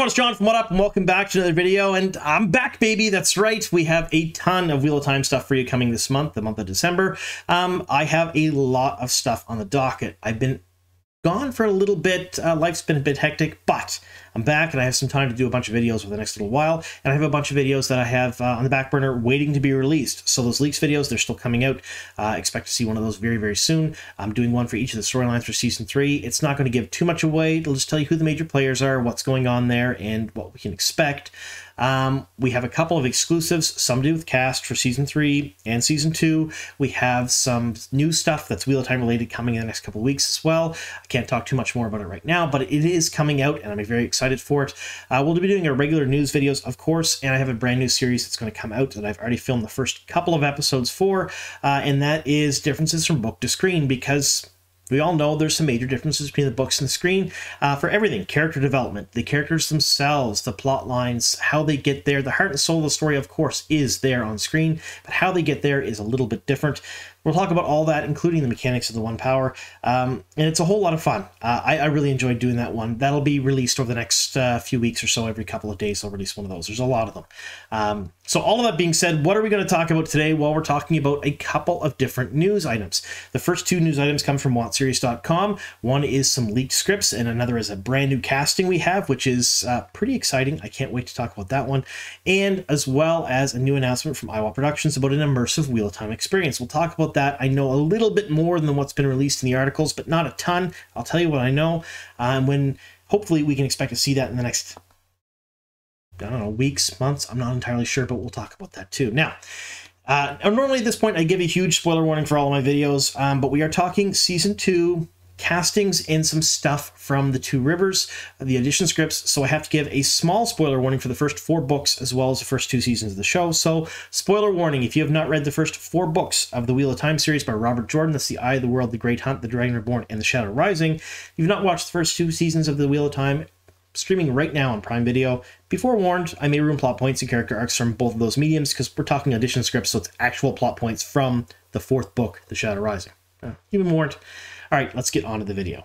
everyone, it's John from What Up, and welcome back to another video. And I'm back, baby. That's right. We have a ton of Wheel of Time stuff for you coming this month, the month of December. I have a lot of stuff on the docket. I've been gone for a little bit. Life's been a bit hectic, but I'm back and I have some time to do a bunch of videos over the next little while. And I have a bunch of videos that I have on the back burner waiting to be released. So those leaks videos, they're still coming out. Expect to see one of those very, very soon. I'm doing one for each of the storylines for season 3. It's not going to give too much away. It'll just tell you who the major players are, what's going on there, and what we can expect. We have a couple of exclusives, some to do with cast for season 3 and season 2. We have some new stuff that's Wheel of Time related coming in the next couple of weeks as well. I can't talk too much more about it right now, but it is coming out and I'm very excited for it. We'll be doing our regular news videos, of course, and I have a brand new series that's going to come out that I've already filmed the first couple of episodes for, and that is differences from book to screen, because we all know there's some major differences between the books and the screen for everything. Character development, the characters themselves, the plot lines, how they get there. The heart and soul of the story, of course, is there on screen, but how they get there is a little bit different. We'll talk about all that, including the mechanics of the One Power, and it's a whole lot of fun. I really enjoyed doing that one. That'll be released over the next few weeks or so. Every couple of days, I'll release one of those. There's a lot of them. So all of that being said, what are we going to talk about today? Well, we're talking about a couple of different news items. The first two news items come from WotSeries.com. One is some leaked scripts, and another is a brand new casting we have, which is pretty exciting. I can't wait to talk about that one. And as well as a new announcement from IWOT Productions about an immersive Wheel of Time experience. We'll talk about that. I know a little bit more than what's been released in the articles, but not a ton. I'll tell you what I know, and when hopefully we can expect to see that in the next, I don't know, weeks, months. I'm not entirely sure, but we'll talk about that too. Now, normally at this point I give a huge spoiler warning for all of my videos, but we are talking season 2 castings and some stuff from the Two Rivers, the audition scripts, so I have to give a small spoiler warning for the first 4 books as well as the first 2 seasons of the show. So, spoiler warning, if you have not read the first 4 books of the Wheel of Time series by Robert Jordan, that's The Eye of the World, The Great Hunt, The Dragon Reborn, and The Shadow Rising, if you've not watched the first 2 seasons of the Wheel of Time, streaming right now on Prime Video. Be forewarned, I may ruin plot points and character arcs from both of those mediums because we're talking audition scripts, so it's actual plot points from the 4th book, The Shadow Rising. You've been warned. All right, let's get on to the video.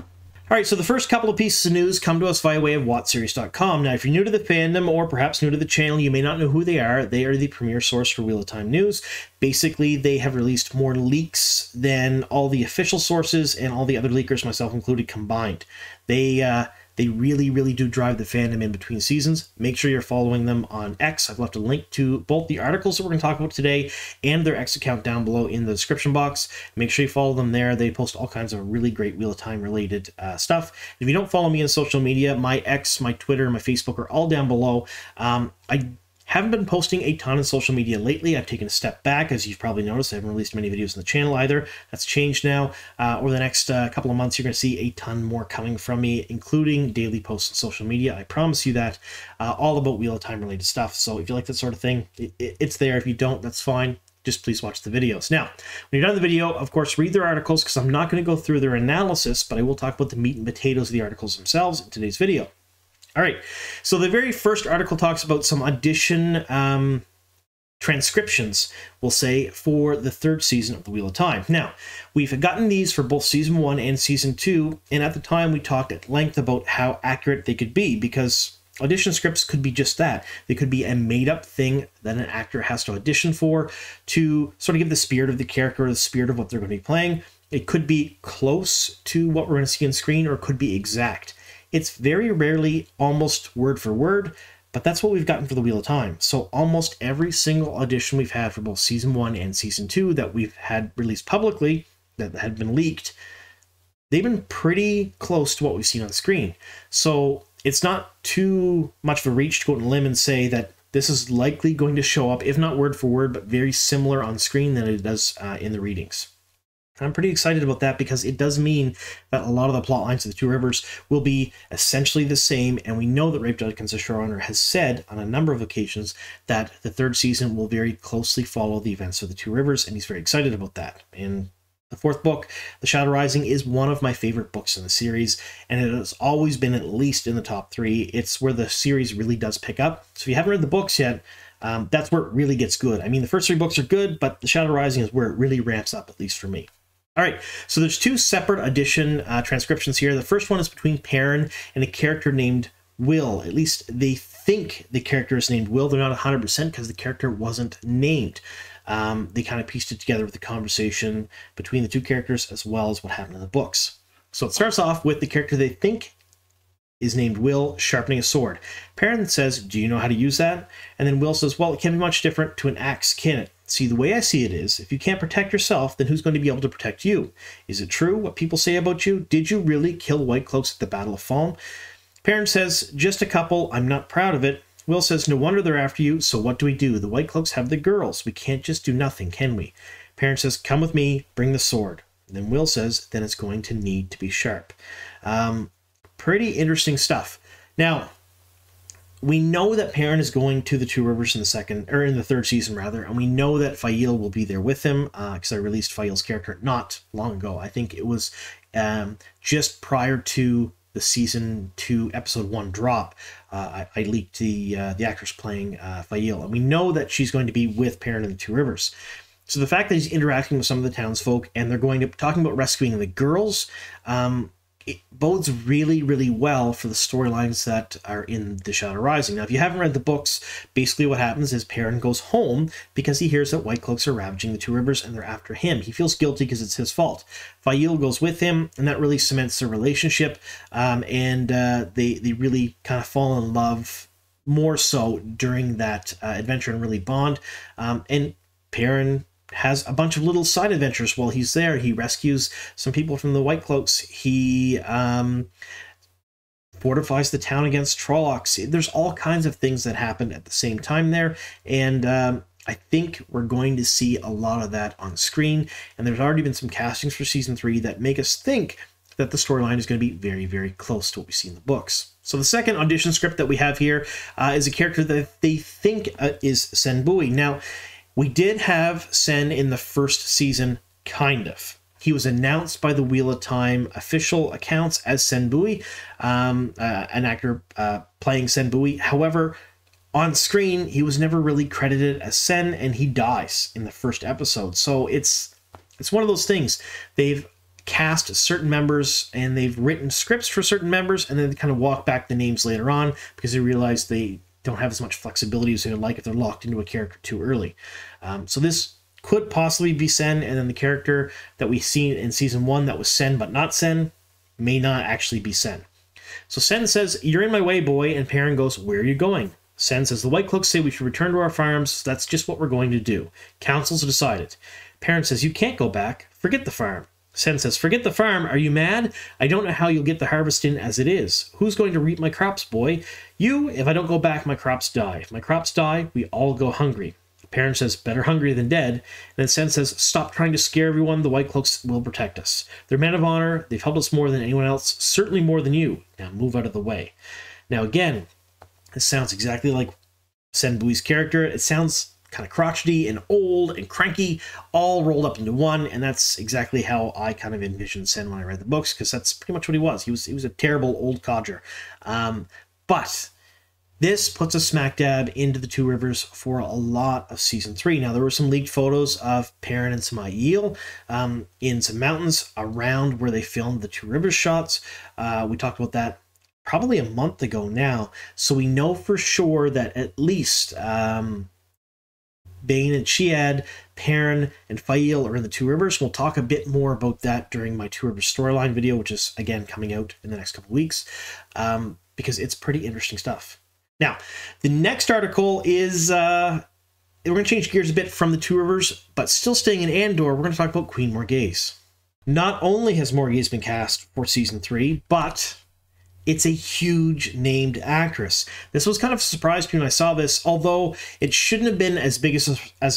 All right, so the first couple of pieces of news come to us via way of WotSeries.com. Now, if you're new to the fandom or perhaps new to the channel, you may not know who they are. They are the premier source for Wheel of Time news. Basically, they have released more leaks than all the official sources and all the other leakers, myself included, combined. They really, really do drive the fandom in between seasons. Make sure you're following them on X. I've left a link to both the articles that we're going to talk about today and their X account down below in the description box. Make sure you follow them there. They post all kinds of really great Wheel of Time related stuff. If you don't follow me on social media, my X, my Twitter, my Facebook are all down below. I haven't been posting a ton on social media lately. I've taken a step back, as you've probably noticed. I haven't released many videos on the channel either. That's changed now. Over the next couple of months, you're going to see a ton more coming from me, including daily posts on social media. I promise you that. All about Wheel of Time related stuff. So if you like that sort of thing, it's there. If you don't, that's fine. Just please watch the videos. Now, when you're done with the video, of course, read their articles, because I'm not going to go through their analysis, but I will talk about the meat and potatoes of the articles themselves in today's video. All right, so the very first article talks about some audition transcriptions, we'll say, for the 3rd season of the Wheel of Time. Now, we've gotten these for both season 1 and season 2, and at the time we talked at length about how accurate they could be, because audition scripts could be just that. They could be a made-up thing that an actor has to audition for to sort of give the spirit of the character or the spirit of what they're going to be playing. It could be close to what we're going to see on screen, or it could be exact. It's very rarely almost word for word, but that's what we've gotten for the Wheel of Time. So almost every single audition we've had for both season 1 and season 2 that we've had released publicly, that had been leaked, they've been pretty close to what we've seen on screen. So it's not too much of a reach to go out on a limb and say that this is likely going to show up, if not word for word, but very similar on screen than it does in the readings. I'm pretty excited about that, because it does mean that a lot of the plot lines of the Two Rivers will be essentially the same, and we know that Rafe Judkins, the showrunner, has said on a number of occasions that the 3rd season will very closely follow the events of the Two Rivers, and he's very excited about that. And the 4th book, The Shadow Rising, is one of my favorite books in the series, and it has always been at least in the top 3. It's where the series really does pick up. So if you haven't read the books yet, that's where it really gets good. I mean, the first 3 books are good, but The Shadow Rising is where it really ramps up, at least for me. All right, so there's 2 separate audition transcriptions here. The first one is between Perrin and a character named Will. At least they think the character is named Will. They're not 100% because the character wasn't named. They kind of pieced it together with the conversation between the two characters as well as what happened in the books. So it starts off with the character they think is named Will sharpening a sword. Perrin says, "Do you know how to use that?" And then Will says, "Well, it can't be much different to an axe, can it? See, the way I see it is, if you can't protect yourself, then who's going to be able to protect you? Is it true what people say about you? Did you really kill White Cloaks at the Battle of Falme?" Perrin says, "Just a couple. I'm not proud of it." Will says, "No wonder they're after you. So what do we do? The White Cloaks have the girls. We can't just do nothing, can we?" Perrin says, "Come with me. Bring the sword." And then Will says, "Then it's going to need to be sharp." Pretty interesting stuff. Now, we know that Perrin is going to the Two Rivers in the third season, rather, and we know that Fael will be there with him because I released Fael's character not long ago. I think it was just prior to the season 2 episode 1 drop. I leaked the actress playing Fael, and we know that she's going to be with Perrin in the Two Rivers. So the fact that he's interacting with some of the townsfolk and they're going to talking about rescuing the girls, it bodes really, really well for the storylines that are in The Shadow Rising. Now, if you haven't read the books, basically what happens is Perrin goes home because he hears that White Cloaks are ravaging the Two Rivers and they're after him. He feels guilty because it's his fault. Fael goes with him, and that really cements their relationship, and they really kind of fall in love more so during that adventure and really bond. And Perrin has a bunch of little side adventures while he's there. He rescues some people from the White Cloaks. He fortifies the town against Trollocs. There's all kinds of things that happen at the same time there, and I think we're going to see a lot of that on screen, and there's already been some castings for season 3 that make us think that the storyline is going to be very, very close to what we see in the books. So the second audition script that we have here is a character that they think is Senbui. Now, we did have Sen in the first season, kind of. He was announced by the Wheel of Time official accounts as Senbui, an actor playing Senbui. However, on screen, he was never really credited as Sen, and he dies in the first episode. So it's one of those things. They've cast certain members, and they've written scripts for certain members, and then they kind of walk back the names later on because they realize they don't have as much flexibility as they would like if they're locked into a character too early. So this could possibly be Sen, and then the character that we seen in season 1 that was Sen but not Sen may not actually be Sen. So Sen says, "You're in my way, boy," and Perrin goes, "Where are you going?" Sen says, "The White Cloaks say we should return to our farms, so that's just what we're going to do. Council's decided." Perrin says, "You can't go back. Forget the farm." Sen says, "Forget the farm. Are you mad? I don't know how you'll get the harvest in as it is. Who's going to reap my crops, boy? You, if I don't go back, my crops die. If my crops die, we all go hungry." Perrin says, "Better hungry than dead." And then Sen says, "Stop trying to scare everyone. The White Cloaks will protect us. They're men of honor. They've helped us more than anyone else, certainly more than you. Now move out of the way." Now again, this sounds exactly like Senbui's character. It sounds kind of crotchety and old and cranky, all rolled up into one, and that's exactly how I kind of envisioned Sen when I read the books, because that's pretty much what he was. He was a terrible old codger. But this puts a smack dab into the Two Rivers for a lot of season 3. Now, there were some leaked photos of Perrin and Samael in some mountains around where they filmed the Two Rivers shots. We talked about that probably a month ago now, so we know for sure that at least Bane and Chiad, Perrin and Fael are in the Two Rivers. We'll talk a bit more about that during my Two Rivers storyline video, which is, again, coming out in the next couple weeks, because it's pretty interesting stuff. Now, the next article is, we're going to change gears a bit from the Two Rivers, but still staying in Andor. We're going to talk about Queen Morghese. Not only has Morghese been cast for season 3, but it's a huge named actress. This was kind of a surprise to me when I saw this, although it shouldn't have been as big as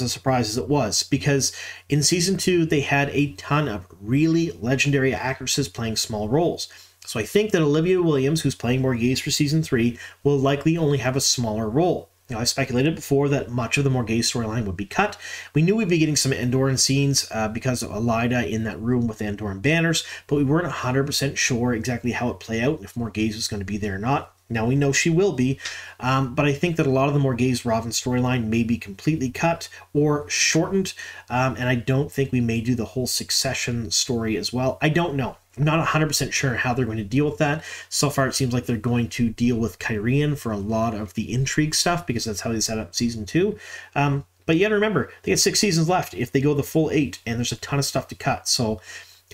a surprise as it was, because in season 2, they had a ton of really legendary actresses playing small roles. So I think that Olivia Williams, who's playing Morghese for season 3, will likely only have a smaller role. Now, I speculated before that much of the Morghese storyline would be cut. We knew we'd be getting some Andoran scenes because of Elida in that room with Andoran banners, but we weren't 100% sure exactly how it played out and if Morghese was going to be there or not. Now we know she will be, but I think that a lot of the Morghese Robin storyline may be completely cut or shortened, and I don't think we may do the whole Succession story as well. I don't know. I'm not 100% sure how they're going to deal with that. So far, it seems like they're going to deal with Kyrian for a lot of the intrigue stuff, because that's how they set up Season 2. But you got to remember, they have 6 seasons left if they go the full 8, and there's a ton of stuff to cut. So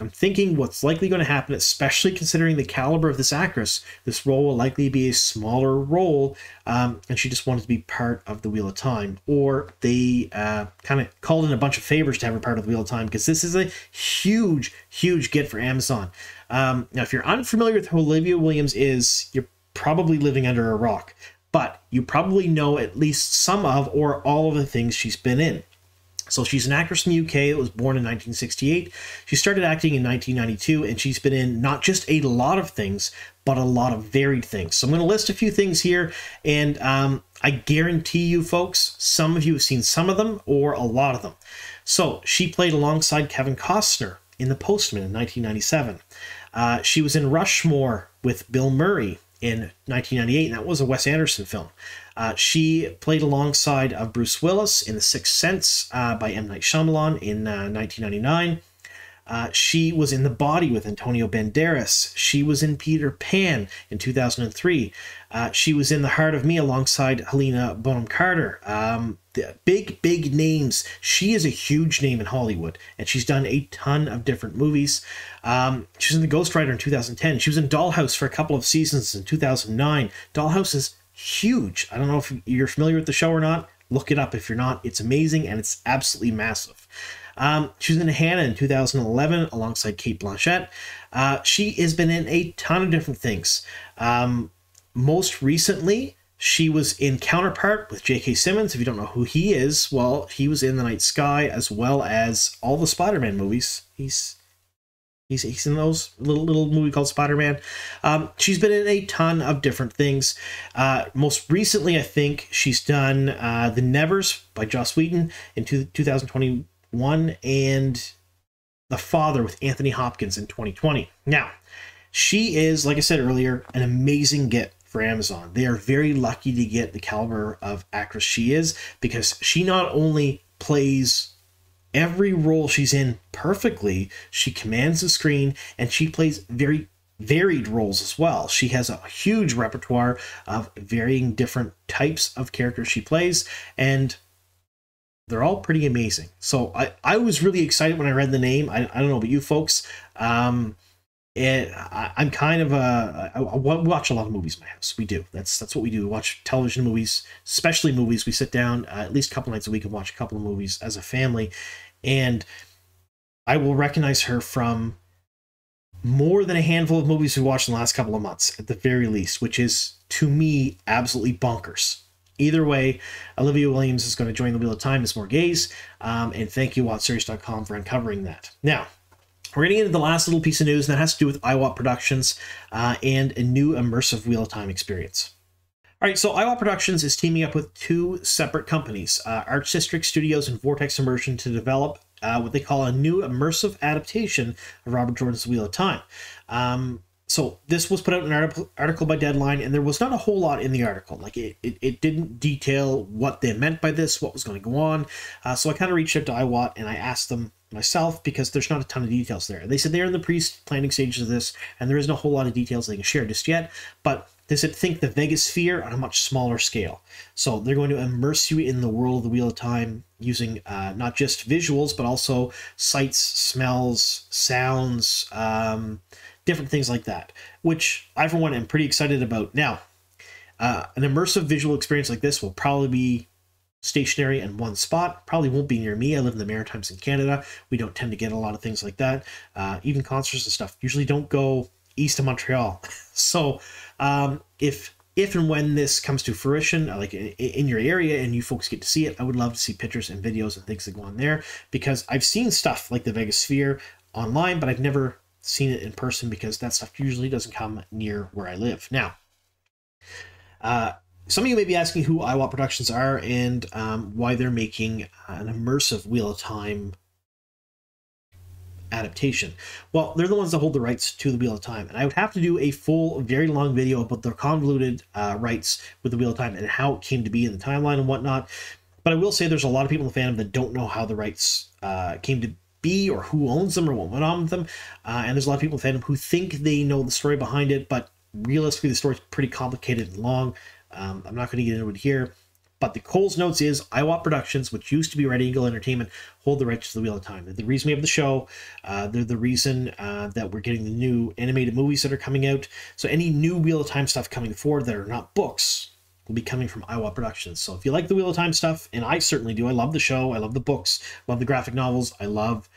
I'm thinking what's likely going to happen, especially considering the caliber of this actress, this role will likely be a smaller role, and she just wanted to be part of the Wheel of Time. Or they kind of called in a bunch of favors to have her part of the Wheel of Time, because this is a huge, huge get for Amazon. Now, if you're unfamiliar with who Olivia Williams is, you're probably living under a rock, but you probably know at least some of or all of the things she's been in. So she's an actress in the UK that was born in 1968. She started acting in 1992, and she's been in not just a lot of things, but a lot of varied things. So I'm going to list a few things here, and I guarantee you folks, some of you have seen some of them or a lot of them. So she played alongside Kevin Costner in The Postman in 1997. She was in Rushmore with Bill Murray in 1998, and that was a Wes Anderson film. She played alongside of Bruce Willis in The Sixth Sense by M. Night Shyamalan in 1999. She was in The Body with Antonio Banderas. She was in Peter Pan in 2003. She was in The Heart of Me alongside Helena Bonham Carter. The big names. She is a huge name in Hollywood, and she's done a ton of different movies. She was in The Ghostwriter in 2010. She was in Dollhouse for a couple of seasons in 2009. Dollhouse is huge. I don't know if you're familiar with the show or not. Look it up if you're not. It's amazing, and it's absolutely massive. She was in Hannah in 2011 alongside Kate Blanchett. She has been in a ton of different things. Most recently, she was in Counterpart with JK Simmons. If you don't know who he is, well, he was in The Night Sky as well as all the Spider-Man movies. He's in those little movie called Spider-Man. She's been in a ton of different things. Most recently, I think she's done The Nevers by Joss Whedon in 2021 and The Father with Anthony Hopkins in 2020. Now, she is, like I said earlier, an amazing get for Amazon. They are very lucky to get the caliber of actress she is, because she not only plays every role she's in perfectly, she commands the screen, and she plays very varied roles as well. She has a huge repertoire of varying different types of characters she plays, and they're all pretty amazing. So I was really excited when I read the name. I don't know about you folks. I'm kind of I watch a lot of movies in my house. We do. That's what we do. We watch television, movies, especially movies. We sit down at least a couple nights a week and watch a couple of movies as a family. And I will recognize her from more than a handful of movies we watched in the last couple of months, at the very least, which is, to me, absolutely bonkers. Either way, Olivia Williams is going to join the Wheel of Time as Morghese, and thank you, WotSeries.com, for uncovering that. Now, we're going to get into the last little piece of news, and that has to do with IWOT Productions and a new immersive Wheel of Time experience. All right, so IWOT Productions is teaming up with 2 separate companies, Arts District Studios and Vortex Immersion, to develop what they call a new immersive adaptation of Robert Jordan's Wheel of Time. So this was put out in an article by Deadline, and there was not a whole lot in the article. Like, it didn't detail what they meant by this, what was going to go on. So I kind of reached out to IWOT, and I asked them myself, because there's not a ton of details there. They said they're in the pre-planning stages of this, and there isn't a whole lot of details they can share just yet, but they said think the Vegas Sphere on a much smaller scale. So they're going to immerse you in the world of the Wheel of Time using not just visuals, but also sights, smells, sounds, different things like that, which I, for one, am pretty excited about. Now, an immersive visual experience like this will probably be stationary in one spot. Probably won't be near me. I live in the Maritimes in Canada. We don't tend to get a lot of things like that. Even concerts and stuff usually don't go east of Montreal. So if and when this comes to fruition, like in your area, and you folks get to see it, I would love to see pictures and videos and things that go on there, because I've seen stuff like the Vegas Sphere online, but I've never seen it in person, because that stuff usually doesn't come near where I live. Now, some of you may be asking who IWOT Productions are and why they're making an immersive Wheel of Time adaptation? Well, they're the ones that hold the rights to the Wheel of Time, and I would have to do a full, very long video about their convoluted rights with the Wheel of Time and how it came to be in the timeline and whatnot. But I will say there's a lot of people in the fandom that don't know how the rights came to be or who owns them or what went on with them. And there's a lot of people in the fandom who think they know the story behind it, but realistically the story's pretty complicated and long. I'm not going to get into it here. But the Cole's notes is IWOT Productions, which used to be Red Eagle Entertainment, hold the rights to the Wheel of Time. They're the reason we have the show. They're the reason that we're getting the new animated movies that are coming out. So any new Wheel of Time stuff coming forward that are not books will be coming from IWOT Productions. So if you like the Wheel of Time stuff, and I certainly do, I love the show, I love the books, love the graphic novels, I love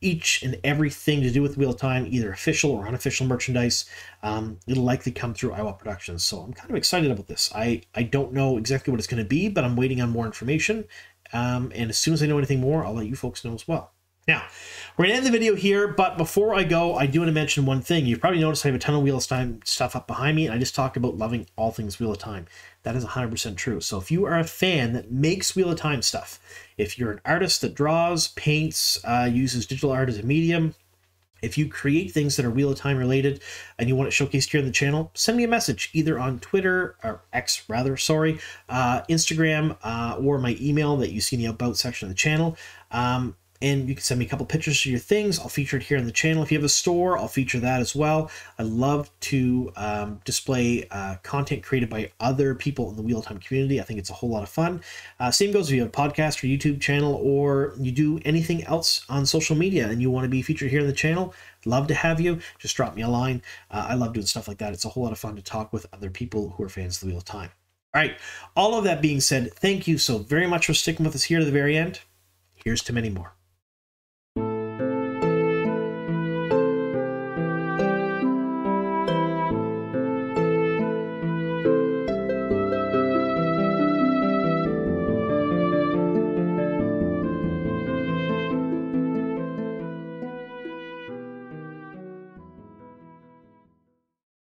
each and everything to do with Wheel of Time, either official or unofficial merchandise. It'll likely come through IWOT Productions, so I'm kind of excited about this. I don't know exactly what it's going to be, but I'm waiting on more information, and as soon as I know anything more, I'll let you folks know as well. Now, we're going to end the video here, but before I go, I do want to mention one thing. You've probably noticed I have a ton of Wheel of Time stuff up behind me, and I just talked about loving all things Wheel of Time. That is 100% true. So if you are a fan that makes Wheel of Time stuff, if you're an artist that draws, paints, uses digital art as a medium, if you create things that are Wheel of Time related and you want it showcased here on the channel, send me a message either on Twitter, or X rather, sorry, Instagram, or my email that you see in the About section of the channel. And you can send me a couple pictures of your things. I'll feature it here on the channel. If you have a store, I'll feature that as well. I love to display content created by other people in the Wheel of Time community. I think it's a whole lot of fun. Same goes if you have a podcast or YouTube channel, or you do anything else on social media and you want to be featured here on the channel. Love to have you. Just drop me a line. I love doing stuff like that. It's a whole lot of fun to talk with other people who are fans of the Wheel of Time. All right. All of that being said, thank you so very much for sticking with us here to the very end. Here's to many more.